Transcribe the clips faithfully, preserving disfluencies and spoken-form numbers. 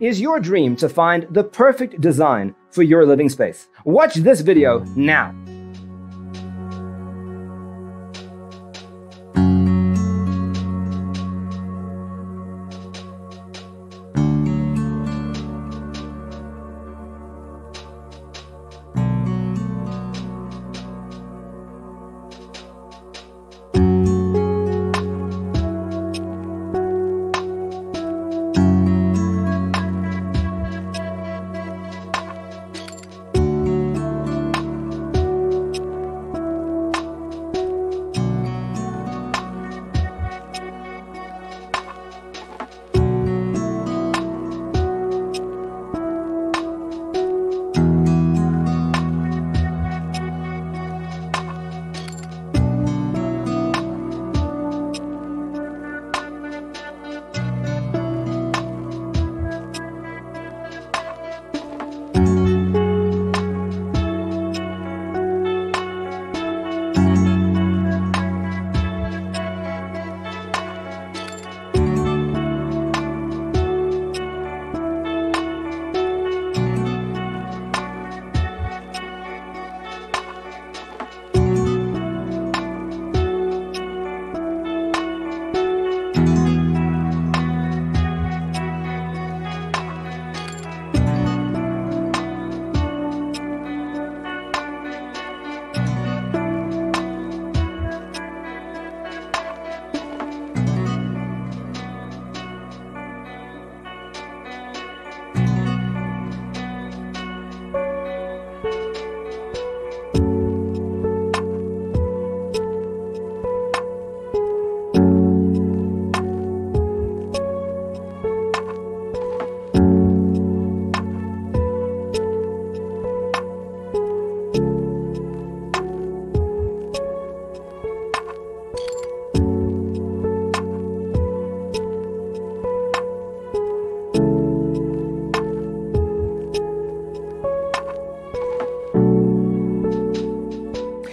is your dream to find the perfect design for your living space? Watch this video now.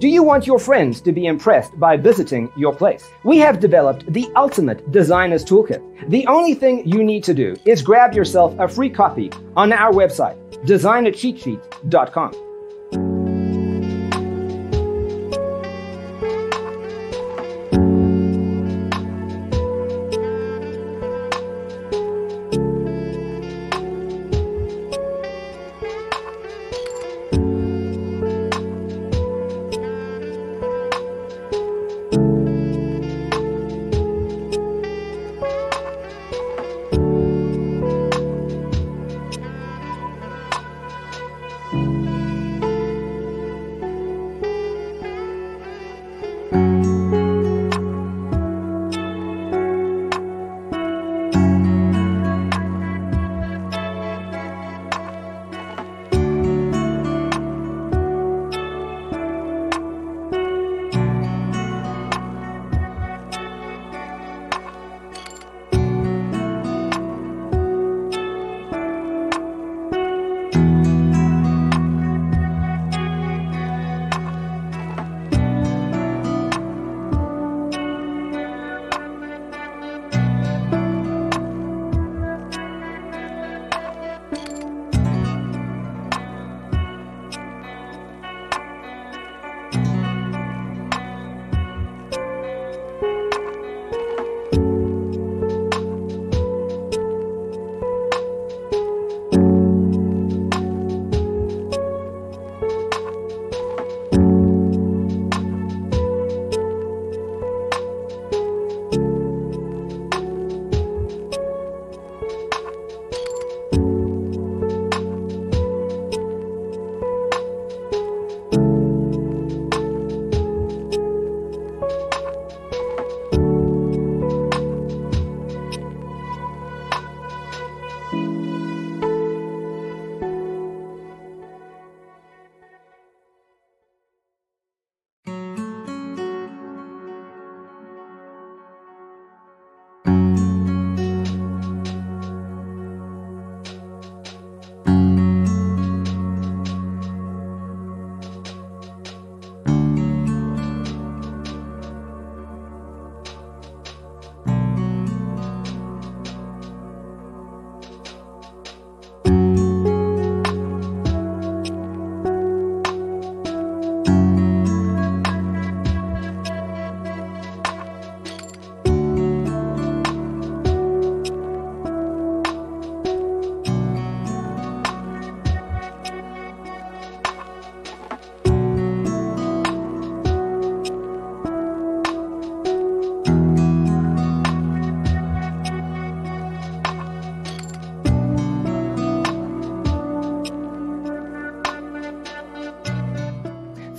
Do you want your friends to be impressed by visiting your place? We have developed the ultimate designer's toolkit. The only thing you need to do is grab yourself a free copy on our website, designer cheat sheet dot com.